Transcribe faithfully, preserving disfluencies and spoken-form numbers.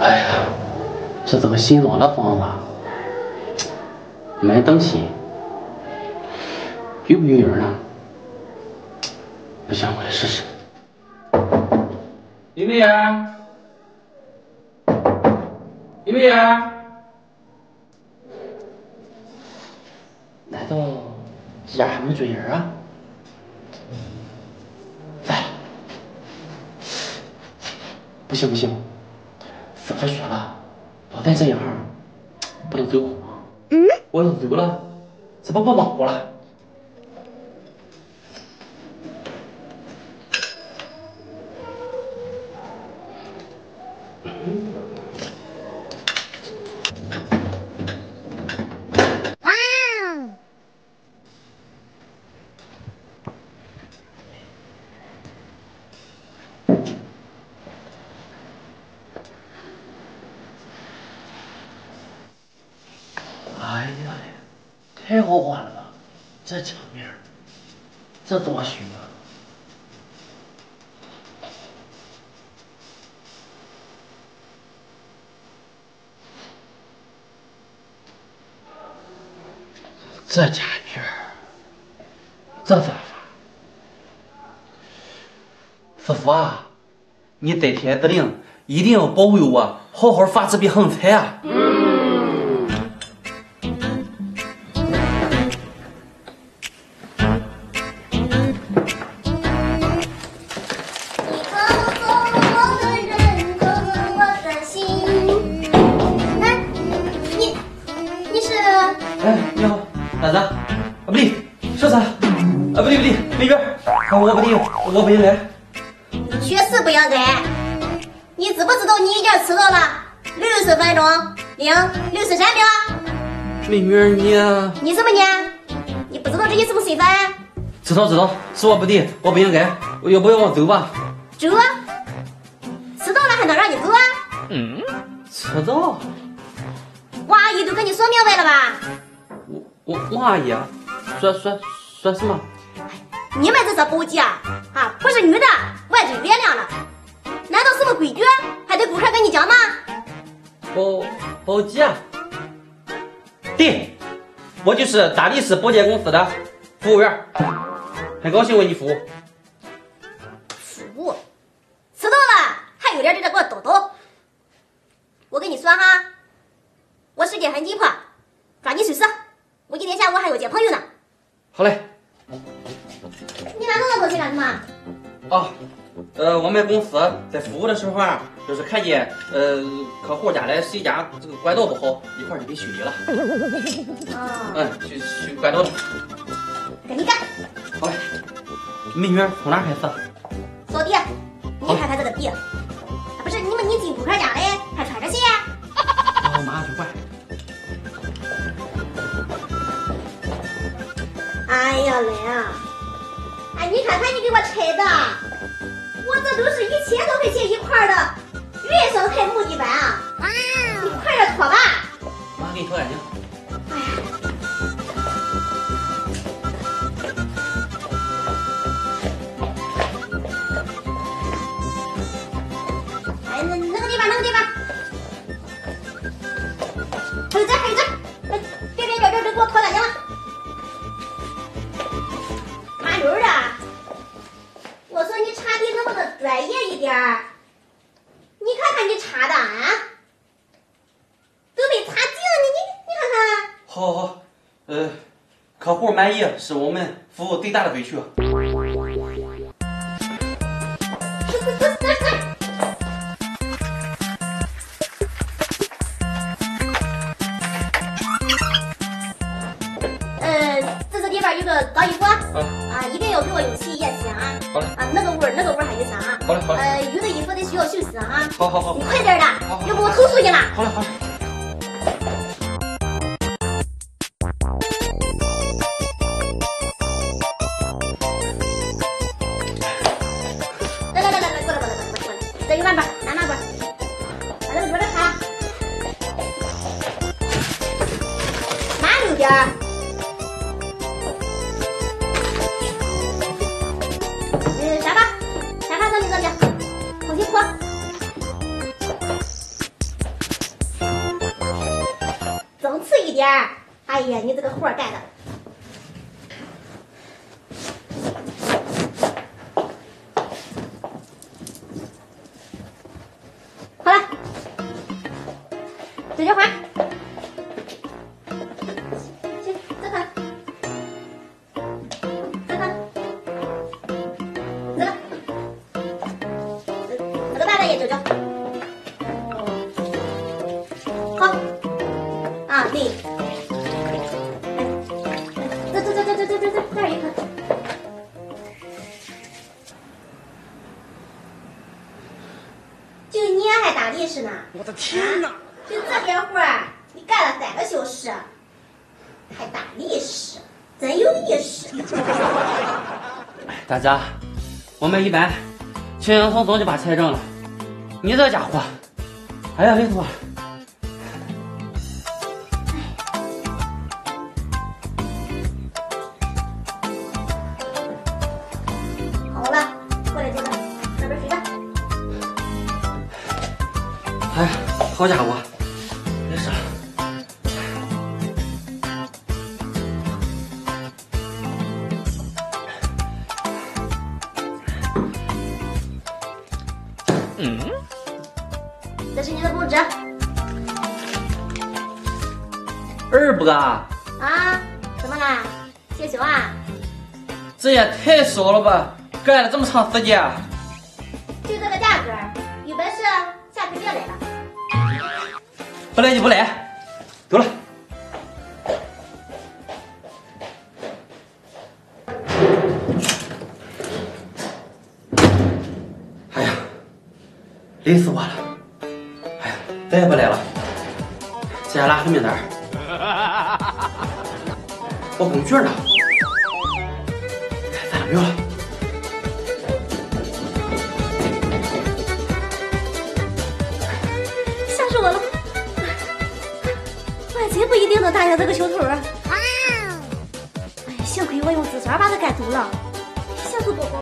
哎呀，这怎么心软了方啊？买东西有没有人啊？不行，我来试试。有没有人？有没有人？ 难道这家还没准人啊？来，不行不行，怎么说了，老戴这样不能走火。嗯，我要走了，怎么不保护了？嗯 太好玩了吧，这场面，这多凶啊！这家面，这咋发？师傅啊，你带天子令一定要保佑我，好好发这笔横财啊！嗯 我没来，学是不要改，你知不知道你已经迟到了六十分钟零六十三秒？妹妹儿你、啊，你什么你？你不知道这里是不是水分？知道知道，是我不对，我不应该，我要不要我走吧？走，迟到了还能让你走啊？嗯，迟到，王阿姨都跟你说明白了吧？我我王阿姨、啊，说说说什么？ 你们这是包机啊！啊，不是女的，万岁别亮了。难道是不规矩？还得顾客跟你讲吗？包包机啊！对，我就是大理市保洁公司的服务员，很高兴为你服务。服务？迟到了还有脸在这给我叨叨？我跟你说哈，我时间很紧迫，抓紧收拾，我今天下午还要接朋友呢。好嘞。 你拿那么多东西干什么？哦，呃，我们公司在服务的时候啊，就是看见呃客户家来谁家这个管道不好，一块就给修理了。哦，嗯，修修管道了。赶紧干！好嘞。美女，从哪开始？扫地。你看看这个地，啊、不是你们你进顾客家嘞，还穿着鞋？我马上去换。哎呀，来啊！ 哎，你看看你给我拆的，我这都是一千多块钱一块的原生态木地板啊！啊，你快点拖吧，妈给你挑眼镜。哎呀，哎，那那个地方，那个地方，还有这，还有这，别别别别别，给我拖眼镜了。 我说你查的能不能专业一点儿？你看看你查的啊，都没查净你你你看看。好，好，好，呃，客户满意是我们服务最大的委屈。走走走走走。呃，这个地方有个高一锅。啊 啊，一定要给我用洗衣液洗啊！好嘞。啊，那个味儿，那个味儿还有啥啊？好嘞，好嘞。呃，有的衣服得需要修饰啊。好好好。你快点的，要不我投诉你了。好嘞，好嘞。来来来来来，过来过来过来过来，这有慢板，拿慢板，把这个桌子擦。家。嗯，沙发，沙发到你那边，我去拖。总次一点儿。哎呀，你这个活儿干的。 解决花，去走吧，走吧，走了，这个大的也解决。好，啊对，走走走走走走走走，这儿一个。就你还打历史呢？我的天哪！啊 就这点活儿，你干了三个小时，还打历史，真有意识。大家，我们一般轻轻松松就把菜挣了，你这家伙，哎呀，累死我了。好了，过来这边，那边谁的？哎，好家伙！ 嗯，这是你的工资。二伯啊！啊，怎么啦？谢谢啊？这也太少了吧！干了这么长时间，就这个价格，有本事下次别来了。不来就不来，走了。哎呀！ 累死我了！哎呀，再也不来了。这还拉黑名单，我工具呢？看咱俩没有了。吓死我了！万谁不一定能打下这个小偷啊！哎，幸亏我用纸船把他赶走了，吓死宝宝。